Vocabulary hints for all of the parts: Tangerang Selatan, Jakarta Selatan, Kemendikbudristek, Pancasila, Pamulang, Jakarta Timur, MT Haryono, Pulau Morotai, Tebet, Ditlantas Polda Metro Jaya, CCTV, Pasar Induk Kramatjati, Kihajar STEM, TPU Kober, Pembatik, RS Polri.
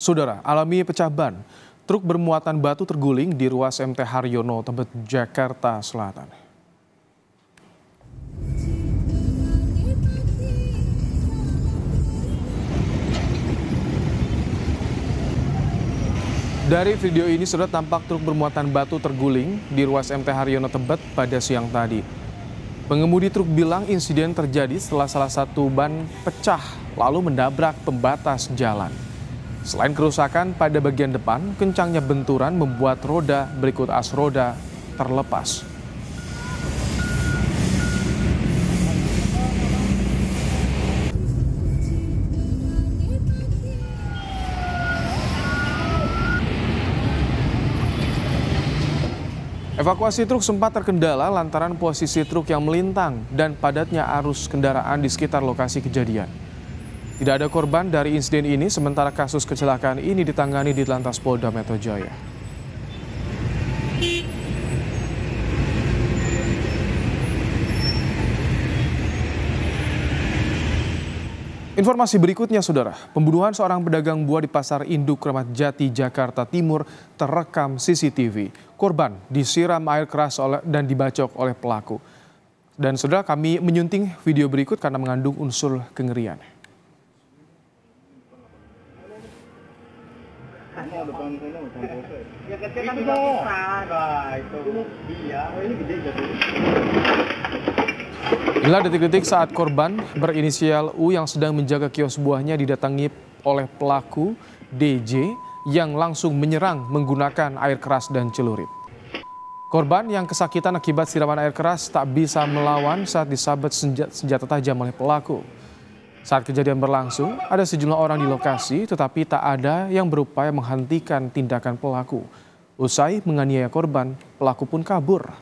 Saudara, alami pecah ban. Truk bermuatan batu terguling di ruas MT Haryono, Tebet, Jakarta Selatan. Dari video ini, saudara, tampak truk bermuatan batu terguling di ruas MT Haryono, Tebet pada siang tadi. Pengemudi truk bilang insiden terjadi setelah salah satu ban pecah lalu mendabrak pembatas jalan. Selain kerusakan pada bagian depan, kencangnya benturan membuat roda berikut as roda terlepas. Evakuasi truk sempat terkendala lantaran posisi truk yang melintang dan padatnya arus kendaraan di sekitar lokasi kejadian. Tidak ada korban dari insiden ini, sementara kasus kecelakaan ini ditangani Ditlantas Polda Metro Jaya. Informasi berikutnya, saudara. Pembunuhan seorang pedagang buah di Pasar Induk Kramatjati, Jakarta Timur terekam CCTV. Korban disiram air keras dan dibacok oleh pelaku. Dan saudara, kami menyunting video berikut karena mengandung unsur kengerian. Ya kecil tapi inilah detik-detik saat korban berinisial U yang sedang menjaga kios buahnya didatangi oleh pelaku DJ yang langsung menyerang menggunakan air keras dan celurit. Korban yang kesakitan akibat siraman air keras tak bisa melawan saat disabet senjata tajam oleh pelaku. Saat kejadian berlangsung, ada sejumlah orang di lokasi tetapi tak ada yang berupaya menghentikan tindakan pelaku. Usai menganiaya korban, pelaku pun kabur.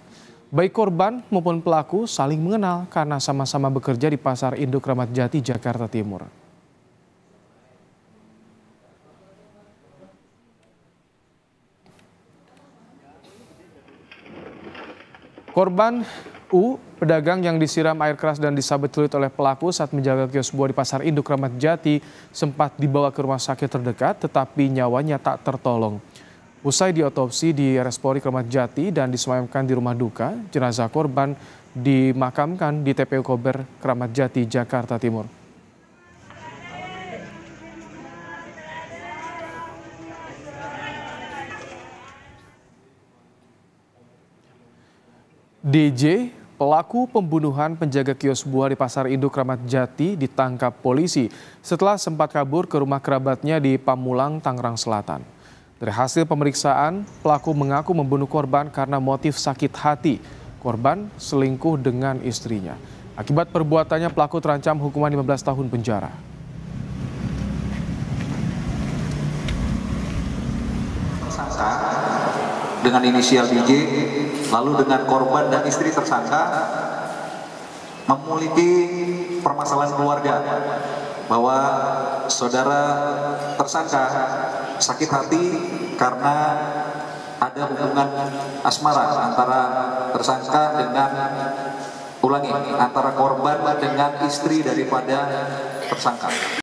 Baik korban maupun pelaku saling mengenal karena sama-sama bekerja di Pasar Induk Kramatjati, Jakarta Timur. Korban U, pedagang yang disiram air keras dan disabet celurit oleh pelaku saat menjaga kios buah di Pasar Induk Kramatjati sempat dibawa ke rumah sakit terdekat tetapi nyawanya tak tertolong. Usai diotopsi di RS Polri Kramatjati dan disemayamkan di rumah duka, jenazah korban dimakamkan di TPU Kober, Kramatjati, Jakarta Timur. DJ, pelaku pembunuhan penjaga kios buah di Pasar Induk Kramatjati, ditangkap polisi setelah sempat kabur ke rumah kerabatnya di Pamulang, Tangerang Selatan. Dari hasil pemeriksaan, pelaku mengaku membunuh korban karena motif sakit hati. Korban selingkuh dengan istrinya. Akibat perbuatannya, pelaku terancam hukuman 15 tahun penjara. Dengan inisial DJ, lalu dengan korban dan istri tersangka memiliki permasalahan keluarga bahwa saudara tersangka sakit hati karena ada hubungan asmara antara tersangka dengan antara korban dengan istri daripada tersangka.